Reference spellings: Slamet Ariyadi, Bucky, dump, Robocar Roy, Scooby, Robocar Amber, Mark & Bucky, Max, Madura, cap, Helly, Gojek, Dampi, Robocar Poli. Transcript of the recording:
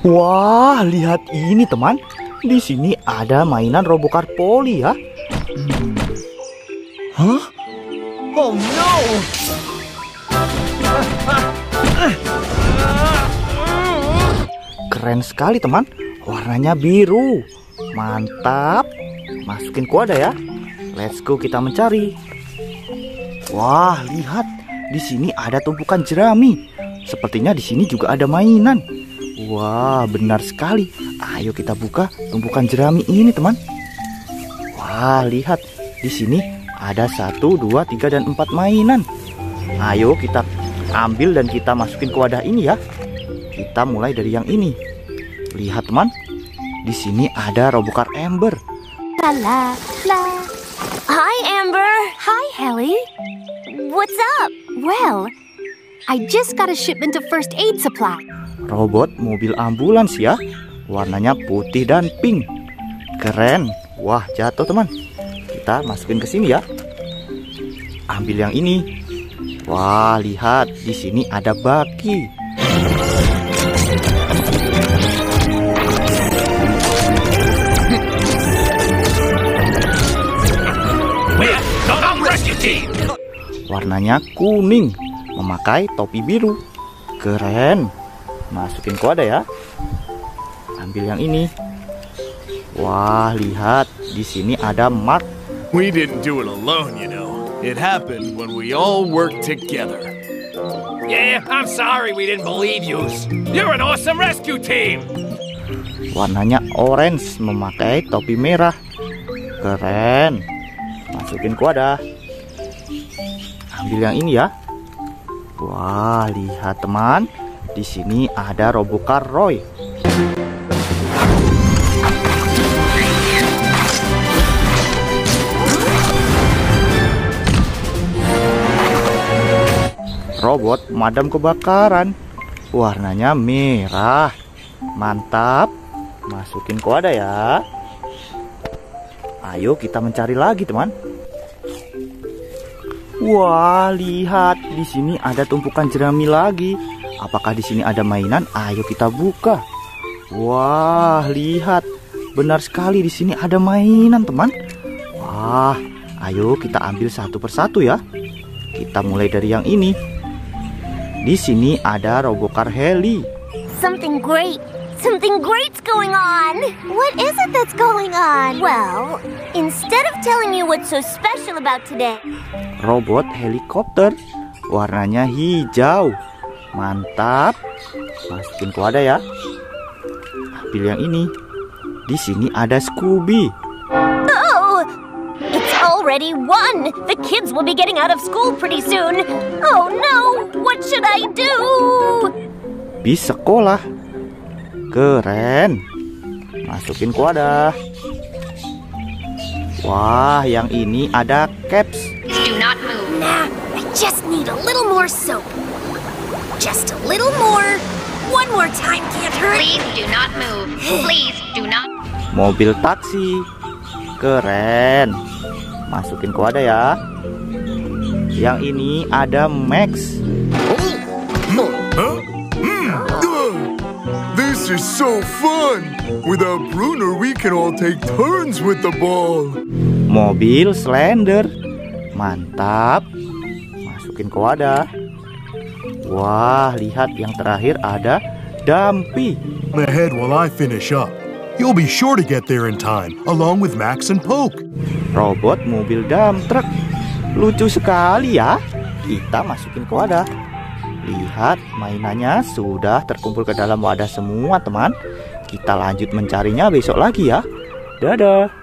Wah, lihat ini teman. Di sini ada mainan Robocar Poli ya. Hah? Oh no! Keren sekali teman. Warnanya biru. Mantap. Masukin kuada ya. Let's go, kita mencari. Wah, lihat. Di sini ada tumpukan jerami. Sepertinya di sini juga ada mainan. Wah, benar sekali. Ayo kita buka tumpukan jerami ini, teman. Wah, lihat. Di sini ada 1, 2, 3, dan 4 mainan. Ayo kita ambil dan kita masukin ke wadah ini ya. Kita mulai dari yang ini. Lihat, teman. Di sini ada Robocar Amber. La la. Hi Amber. Hi Helly. What's up? Well, I just got a shipment of first aid supply. Robot mobil ambulans ya. Warnanya putih dan pink. Keren. Wah, jatuh teman. Kita masukin ke sini ya. Ambil yang ini. Wah, lihat. Di sini ada Bucky. Warnanya kuning, memakai topi biru. Keren. Masukin ke wadah ya. Ambil yang ini. Wah, lihat. Di sini ada Mark. We didn't do it alone, you know. It happened when we all worked together. Yeah, I'm sorry we didn't believe you. You're an awesome rescue team. Warnanya orange, memakai topi merah. Keren. Masukin ke wadah. Ambil yang ini ya. Wah, lihat teman. Di sini ada Robocar Roy. Robot pemadam kebakaran. Warnanya merah. Mantap. Masukin ke wadah ya. Ayo kita mencari lagi teman. Wah, lihat. Di sini ada tumpukan jerami lagi. Apakah di sini ada mainan? Ayo kita buka. Wah, lihat. Benar sekali, di sini ada mainan, teman. Wah, ayo kita ambil satu persatu ya. Kita mulai dari yang ini. Di sini ada Robocar Helly. Something great's going on. What is it that's going on? Well, instead of telling you what's so special about today. Robot helikopter. Warnanya hijau. Mantap. Masukin ke wadah ya. Ambil yang ini. Di sini ada Scooby. Oh, it's already 1. The kids will be getting out of school pretty soon. Oh no, what should I do? Bis sekolah. Keren. Masukin ke wadah. Wah, yang ini ada caps. Do not move. Nah, I just need a little more soap. Just a little more. One more time can't hurt. Please do not move. Please do not. Mobil taksi. Keren. Masukin ke wadah ya. Yang ini ada Max. This is so fun. Without Bruno, we can all take turns with the ball. Mobil slender. Mantap. Masukin ke wadah. Wah, lihat yang terakhir ada Dampi. Ahead while I finish up. You'll be sure to get there in time, along with Max and Poke. Robot mobil dump truck. Lucu sekali ya. Kita masukin ke wadah. Lihat, mainannya sudah terkumpul ke dalam wadah semua, teman. Kita lanjut mencarinya besok lagi ya. Dadah.